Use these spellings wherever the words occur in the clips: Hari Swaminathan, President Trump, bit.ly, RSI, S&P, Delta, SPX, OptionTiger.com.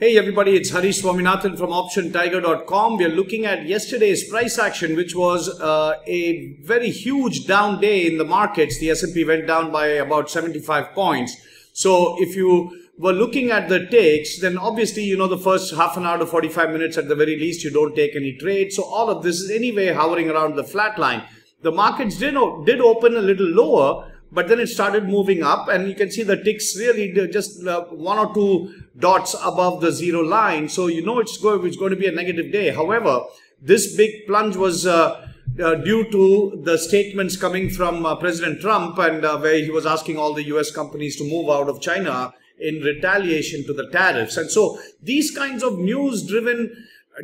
Hey everybody, it's Hari Swaminathan from OptionTiger.com. We are looking at yesterday's price action, which was a very huge down day in the markets. The S&P went down by about 75 points. So if you were looking at the takes, then obviously, you know, the first half an hour to 45 minutes at the very least, you don't take any trade. So all of this is anyway hovering around the flat line. The markets did open a little lower, but then it started moving up, and you can see the ticks really just one or two dots above the zero line. So you know it's going to be a negative day. However, this big plunge was due to the statements coming from President Trump, and where he was asking all the US companies to move out of China in retaliation to the tariffs. And so these kinds of news-driven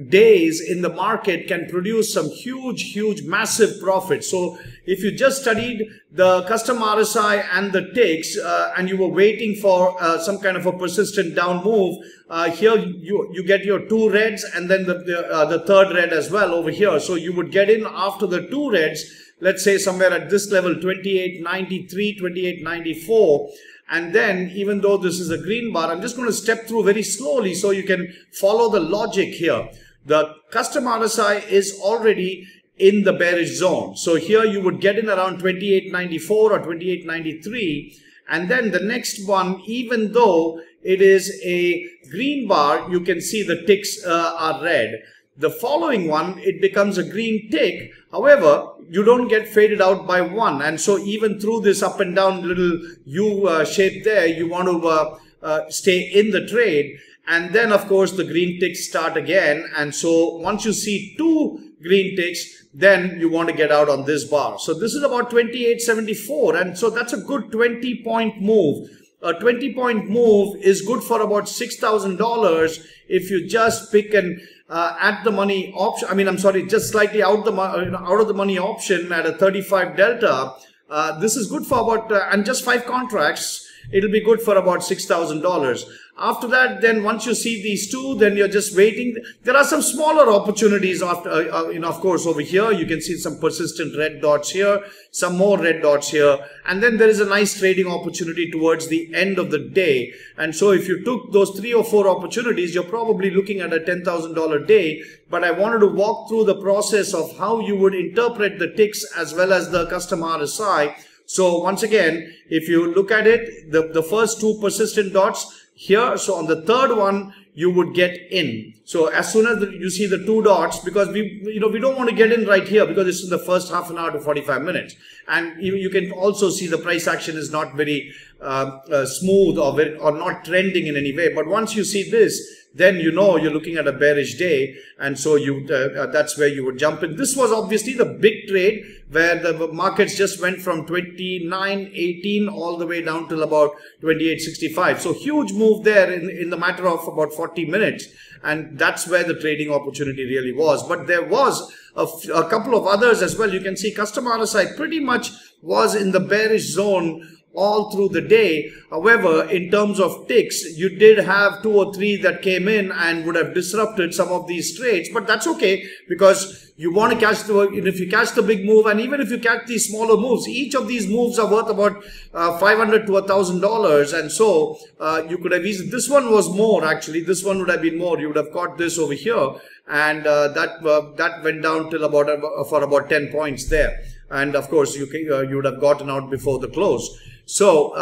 days in the market can produce some huge massive profits. So if you just studied the custom RSI and the ticks and you were waiting for some kind of a persistent down move, here you get your two reds and then the third red as well over here. So you would get in after the two reds, let's say somewhere at this level 2893, 2894. And then, even though this is a green bar, I'm just going to step through very slowly so you can follow the logic here. The custom RSI is already in the bearish zone. So here you would get in around 28.94 or 28.93. And then the next one, even though it is a green bar, you can see the ticks are red. The following one, it becomes a green tick. However, you don't get faded out by one. And so even through this up and down little U shape there, you want to stay in the trade. And then, of course, the green ticks start again. And so once you see two green ticks, then you want to get out on this bar. So this is about 28.74. And so that's a good 20-point move. A 20-point move is good for about $6,000 if you just pick an at the money option. Just slightly out of the money option at a 35 delta. This is good for about and just 5 contracts. It'll be good for about $6,000. After that, then once you see these two, then you're just waiting. There are some smaller opportunities after, of course, over here. You can see some persistent red dots here, some more red dots here. And then there is a nice trading opportunity towards the end of the day. And so if you took those 3 or 4 opportunities, you're probably looking at a $10,000 day. But I wanted to walk through the process of how you would interpret the ticks as well as the custom RSI. So once again, if you look at it, the first two persistent dots here, so on the third one, you would get in. So as soon as you see the two dots, because we don't want to get in right here because it's in the first half an hour to 45 minutes. And you can also see the price action is not very smooth or not trending in any way. But once you see this, then you know you're looking at a bearish day, and so you that's where you would jump in. This was obviously the big trade where the markets just went from 29.18 all the way down till about 28.65. So huge move there in the matter of about 40 minutes, and that's where the trading opportunity really was. But there was a couple of others as well. You can see custom RSI pretty much was in the bearish zone all through the day. However, in terms of ticks, you did have 2 or 3 that came in and would have disrupted some of these trades, but that's okay because you want to catch if you catch the big move, and even if you catch these smaller moves, each of these moves are worth about $500 to $1,000. And so you could have easily, this one was more actually, this one would have been more, you would have caught this over here, and that went down till about for about 10 points there. And of course, you would have gotten out before the close. So,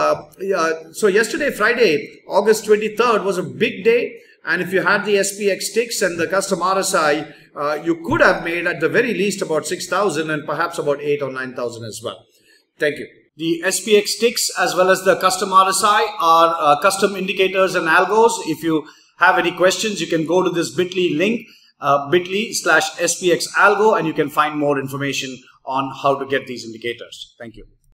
so yesterday, Friday, August 23rd was a big day. And if you had the SPX ticks and the custom RSI, you could have made at the very least about 6,000 and perhaps about 8,000 or 9,000 as well. Thank you. The SPX ticks as well as the custom RSI are custom indicators and algos. If you have any questions, you can go to this bit.ly link, bit.ly/SPX algo, and you can find more information on how to get these indicators. Thank you.